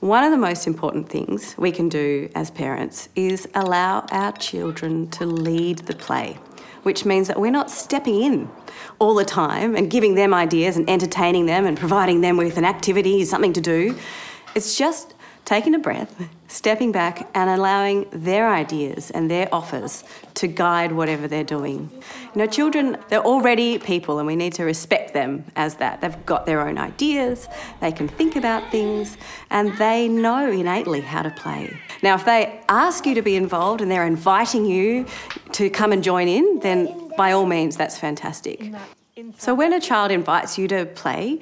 One of the most important things we can do as parents is allow our children to lead the play, which means that we're not stepping in all the time and giving them ideas and entertaining them and providing them with an activity, something to do. It's just taking a breath, stepping back and allowing their ideas and their offers to guide whatever they're doing. You know, children, they're already people and we need to respect them as that. They've got their own ideas, they can think about things and they know innately how to play. Now, if they ask you to be involved and they're inviting you to come and join in, then by all means, that's fantastic. So when a child invites you to play,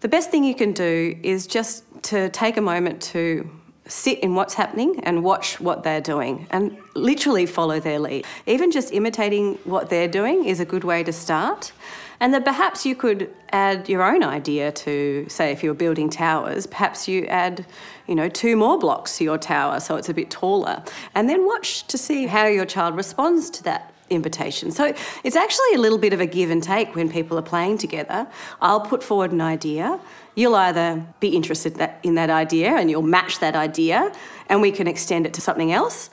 the best thing you can do is just to take a moment to sit in what's happening and watch what they're doing and literally follow their lead. Even just imitating what they're doing is a good way to start. And then perhaps you could add your own idea to, say, if you're building towers, perhaps you add, you know, 2 more blocks to your tower so it's a bit taller. And then watch to see how your child responds to that invitation. So it's actually a little bit of a give and take when people are playing together. I'll put forward an idea. You'll either be interested in that idea and you'll match that idea and we can extend it to something else,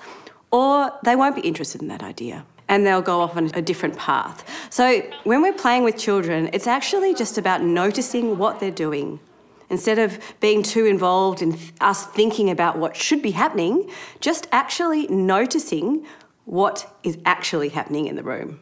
or they won't be interested in that idea and they'll go off on a different path. So when we're playing with children, it's actually just about noticing what they're doing. Instead of being too involved in us thinking about what should be happening, just actually noticing what is actually happening in the room.